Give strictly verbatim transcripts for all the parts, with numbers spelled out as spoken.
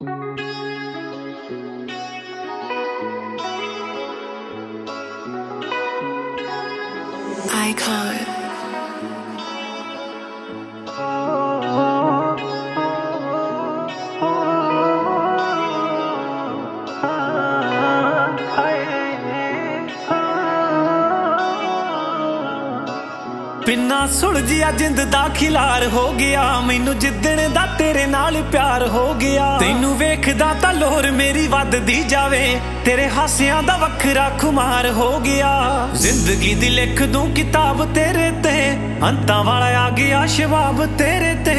Icon. बिना सुलझिया जिंद दा खिलार हो गया, मैनू जिद्दण दा तेरे नाल प्यार हो गया। तेनू वेखदा तां लोर मेरी वधदी जावे, तेरे हासियां दा वखरा खुमार हो गया। जिंदगी दी लिख दूं किताब तेरे ते, अंतां वाला आ गया शबाब तेरे ते।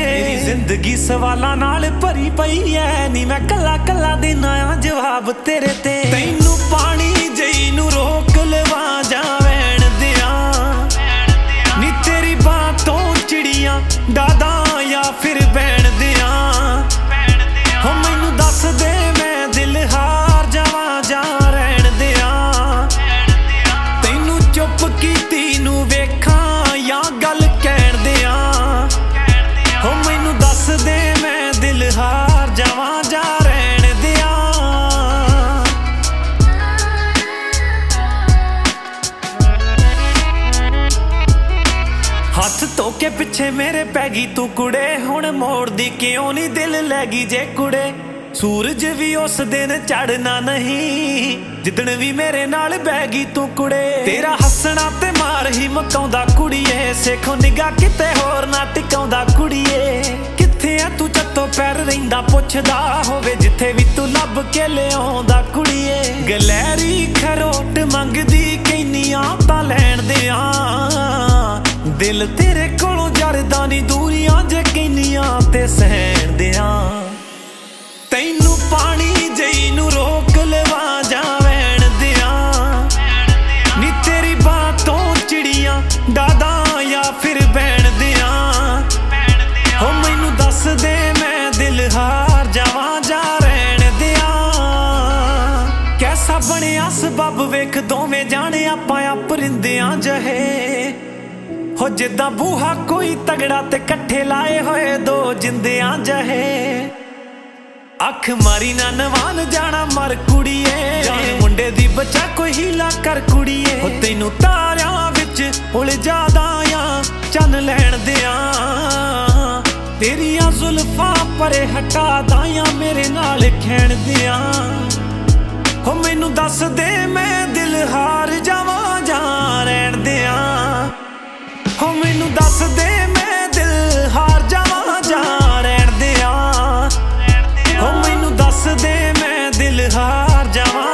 जिंदगी सवालां नाल भरी पई ऐ, नी मैं कल्ला कल्ला देना जवाब तेरे ते। तैनू पानी जई नू रोक लवां जा दादा या फिर बैन दिया, हो मैनू दस दे मैं दिल हार जावा जा रैन दिया। तैनू चुप कीती नू वेखा या गल कहन दिया, हो मैनू दस दे मैं दिल हार जावा जा रैन दिया। हाथ तो के पिछे मेरे पैगी तू कुड़े, हुण मोड़ दी क्यों नी दिल लैगी जे कुड़े। सूरज भी उस दिन चढ़ना नहीं, जिदन भी मेरे नाल बैगी तू कुड़े। तेरा हसना ते मार ही मकाउंदा कुड़िए, सेखो निगा किते होर ना टिकाउंदा कुड़िए। किथे आ तू चत्तो पैर रहिंदा पुछदा होवे, जिथे भी तू लभ के लिआउंदा कुड़िए। गलैरी खरोट मंगदी कहनियां तां लैण देआं, दिल तेरे कोलों जरदा नी दूरियां जे किन्नियां ते सहन देआं। तैनू पानी जई नू रोक लवां जा वैण देआं, नी तेरी बातों चिड़ियां डादा या फिर बैण देआं। हो मैनू दस दे मैं दिल हार जावां जा रैण देआं। कैसा बणिया सबब वेख दोवें जाणे आपां परिंदियां जहे, हो जिदा बूहा कोई तगड़ा ते कट्ठे लाए होए दो जिंदियां जहे। अख मारी ना नवान जाना मर कुड़िए, जान मुंडे दी बचा कोई हीला कर कुड़िए। हो तेनू तारियां विच उलझा दायां चन लैण देआं, तेरियां जुल्फां परे हटा दायां मेरे नाल खेण देआं। हो मैनू दस दे मैं दिल हार जावां जा रैण देआं, हो मैनू दस दे मैं दिल हार जावां जा रैण देआं। हो मैनू दस दे मैं दिल हार जावां।